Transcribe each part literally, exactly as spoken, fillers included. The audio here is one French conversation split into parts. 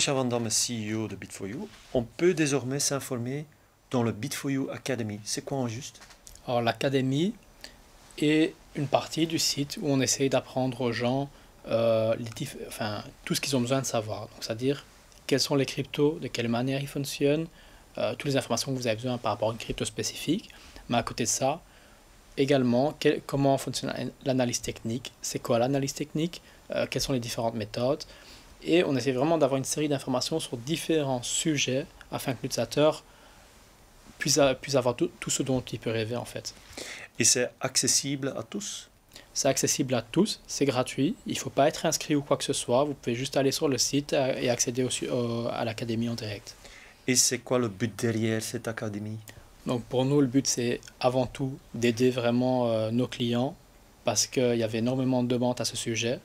Sacha Vandamme, C E O de bit for you, on peut désormais s'informer dans le bit for you Academy. C'est quoi en juste? Alors l'académie est une partie du site où on essaye d'apprendre aux gens euh, les enfin, tout ce qu'ils ont besoin de savoir. C'est-à-dire quels sont les cryptos, de quelle manière ils fonctionnent, euh, toutes les informations que vous avez besoin par rapport à une crypto spécifique. Mais à côté de ça, également, quel, comment fonctionne l'analyse technique, c'est quoi l'analyse technique, euh, quelles sont les différentes méthodes. Et on essaie vraiment d'avoir une série d'informations sur différents sujets afin que l'utilisateur puisse, puisse avoir tout, tout ce dont il peut rêver en fait. Et c'est accessible à tous? C'est accessible à tous, c'est gratuit, il ne faut pas être inscrit ou quoi que ce soit, vous pouvez juste aller sur le site et accéder au, au, à l'académie en direct. Et c'est quoi le but derrière cette académie? Donc pour nous, le but c'est avant tout d'aider vraiment euh, nos clients parce qu'il y avait énormément de demandes à ce sujet.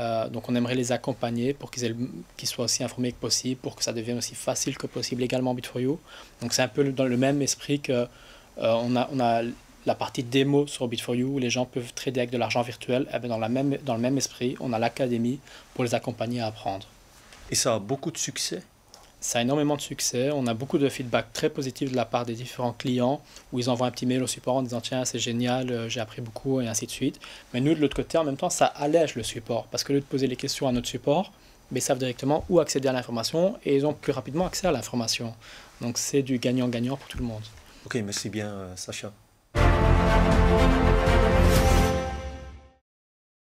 Euh, donc on aimerait les accompagner pour qu'ils qu'ils soient aussi informés que possible, pour que ça devienne aussi facile que possible également bit for you. Donc c'est un peu dans le même esprit que euh, on, a, on a la partie démo sur bit for you où les gens peuvent trader avec de l'argent virtuel. Et bien dans, la même, dans le même esprit, on a l'académie pour les accompagner à apprendre. Et ça a beaucoup de succès? Ça a énormément de succès, on a beaucoup de feedback très positif de la part des différents clients où ils envoient un petit mail au support en disant tiens c'est génial, j'ai appris beaucoup et ainsi de suite. Mais nous de l'autre côté en même temps ça allège le support parce que au lieu de poser les questions à notre support, ils savent directement où accéder à l'information et ils ont plus rapidement accès à l'information. Donc c'est du gagnant-gagnant pour tout le monde. Ok, merci bien Sacha.